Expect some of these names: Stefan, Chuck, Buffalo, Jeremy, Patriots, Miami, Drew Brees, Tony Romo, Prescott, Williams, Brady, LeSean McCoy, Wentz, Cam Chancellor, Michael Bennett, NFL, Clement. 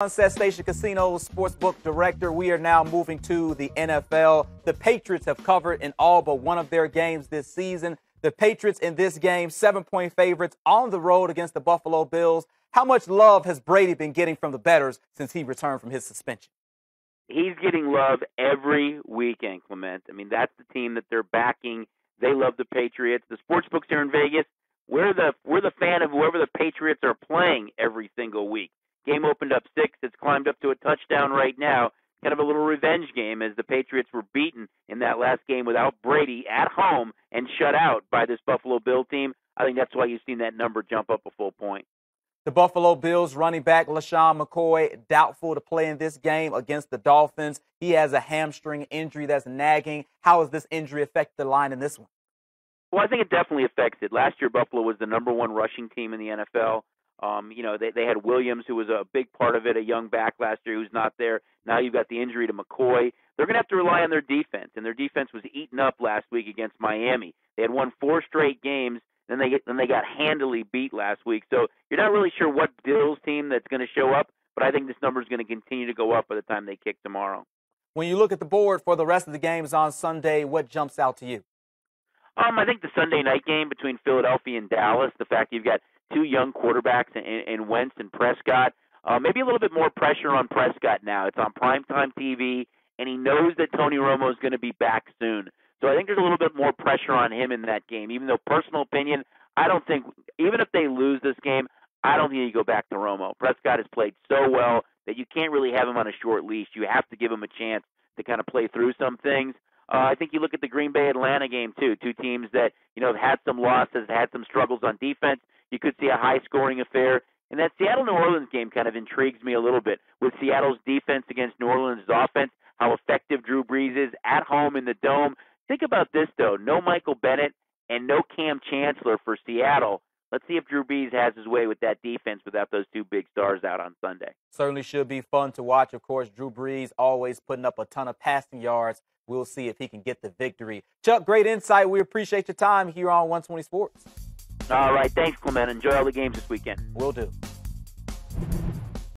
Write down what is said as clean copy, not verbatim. Sunset Station Casino Sportsbook Director. We are now moving to the NFL. The Patriots have covered in all but one of their games this season. The Patriots in this game, 7-point favorites on the road against the Buffalo Bills. How much love has Brady been getting from the bettors since he returned from his suspension? He's getting love every weekend, Clement. I mean, that's the team that they're backing. They love the Patriots. The sportsbooks here in Vegas, we're the fan of whoever the Patriots are playing every single week. Game opened up 6. It's climbed up to a touchdown right now. Kind of a little revenge game as the Patriots were beaten in that last game without Brady at home and shut out by this Buffalo Bill team. I think that's why you've seen that number jump up a full point. The Buffalo Bills running back LeSean McCoy doubtful to play in this game against the Dolphins. He has a hamstring injury that's nagging. How has this injury affected the line in this one? Well, I think it definitely affects it. Last year, Buffalo was the #1 rushing team in the NFL. They had Williams, who was a big part of it, a young back last year who's not there. Now you've got the injury to McCoy. They're going to have to rely on their defense, and their defense was eaten up last week against Miami. They had won 4 straight games, and then they got handily beat last week. So you're not really sure what Bill's team that's going to show up, but I think this number is going to continue to go up by the time they kick tomorrow. When you look at the board for the rest of the games on Sunday, what jumps out to you? I think the Sunday night game between Philadelphia and Dallas, the fact you've got two young quarterbacks in Wentz and Prescott. Maybe a little bit more pressure on Prescott now. It's on primetime TV, and he knows that Tony Romo is going to be back soon. So I think there's a little bit more pressure on him in that game, even though personal opinion, I don't think, even if they lose this game, I don't think you go back to Romo. Prescott has played so well that you can't really have him on a short leash. You have to give him a chance to kind of play through some things. I think you look at the Green Bay-Atlanta game, too. Two teams that, have had some losses, had some struggles on defense. You could see a high-scoring affair. And that Seattle-New Orleans game kind of intrigues me a little bit. With Seattle's defense against New Orleans' offense, how effective Drew Brees is at home in the Dome. Think about this, though. No Michael Bennett and no Cam Chancellor for Seattle. Let's see if Drew Brees has his way with that defense without those two big stars out on Sunday. Certainly should be fun to watch. Of course, Drew Brees always putting up a ton of passing yards. We'll see if he can get the victory. Chuck, great insight. We appreciate your time here on 120 Sports. All right. Thanks, Clement. Enjoy all the games this weekend. Will do.